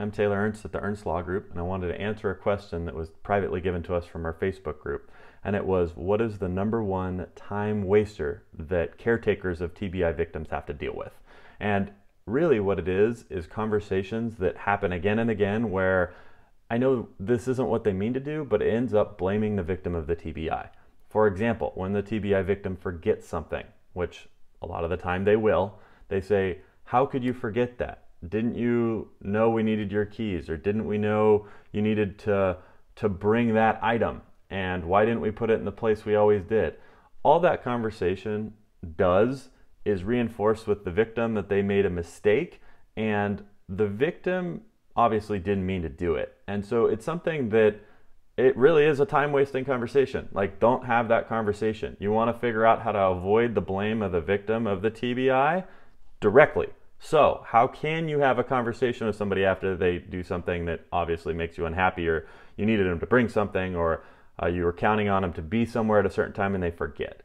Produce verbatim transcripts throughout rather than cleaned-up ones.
I'm Taylor Ernst at the Ernst Law Group, and I wanted to answer a question that was privately given to us from our Facebook group, and it was, what is the number one time waster that caretakers of T B I victims have to deal with? And really what it is is conversations that happen again and again where I know this isn't what they mean to do, but it ends up blaming the victim of the T B I. For example, when the T B I victim forgets something, which a lot of the time they will, they say, how could you forget that? Didn't you know we needed your keys? Or didn't we know you needed to, to bring that item? And why didn't we put it in the place we always did? All that conversation does is reinforce with the victim that they made a mistake, and the victim obviously didn't mean to do it. And so it's something that it really is a time-wasting conversation. Like, don't have that conversation. You want to figure out how to avoid the blame of the victim of the T B I directly. So how can you have a conversation with somebody after they do something that obviously makes you unhappy, or you needed them to bring something, or uh, you were counting on them to be somewhere at a certain time and they forget?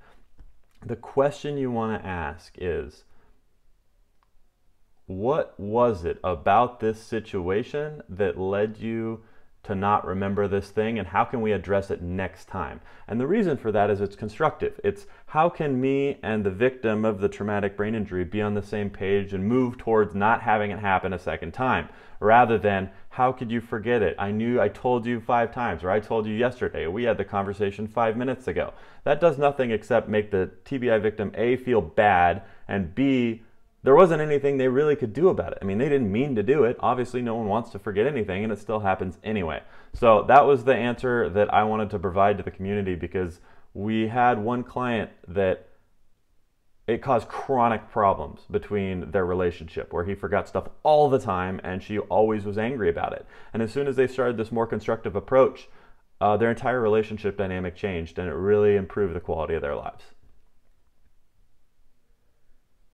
The question you want to ask is, what was it about this situation that led you to not remember this thing, and how can we address it next time? And the reason for that is it's constructive. It's how can me and the victim of the traumatic brain injury be on the same page and move towards not having it happen a second time, rather than how could you forget it? I knew I told you five times, or I told you yesterday, we had the conversation five minutes ago. That does nothing except make the T B I victim A, feel bad, and B, there wasn't anything they really could do about it. I mean, they didn't mean to do it. Obviously, no one wants to forget anything, and it still happens anyway. So that was the answer that I wanted to provide to the community, because we had one client that it caused chronic problems between their relationship, where he forgot stuff all the time and she always was angry about it. And as soon as they started this more constructive approach, uh, their entire relationship dynamic changed, and it really improved the quality of their lives.